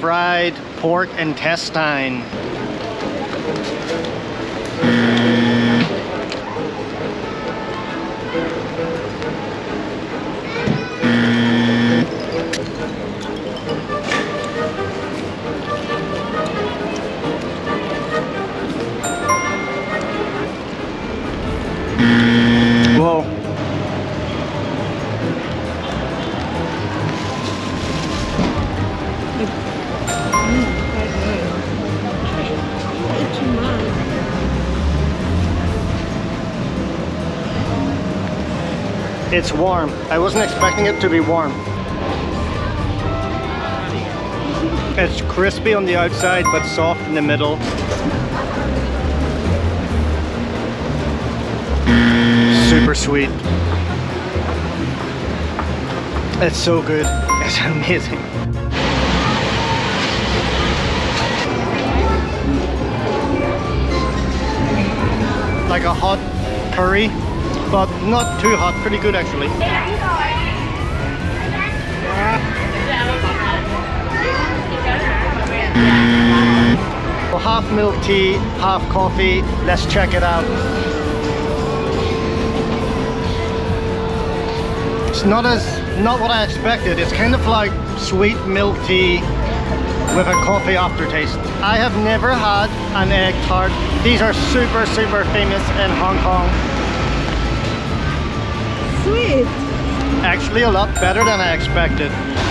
fried pork intestine. It's warm. I wasn't expecting it to be warm. It's crispy on the outside, but soft in the middle. Super sweet. It's so good. It's amazing. Like a hot curry. But not too hot, pretty good actually. Well, half milk tea, half coffee. Let's check it out. It's not what I expected. It's kind of like sweet milk tea with a coffee aftertaste. I have never had an egg tart. These are super, super famous in Hong Kong. Sweet. Actually a lot better than I expected.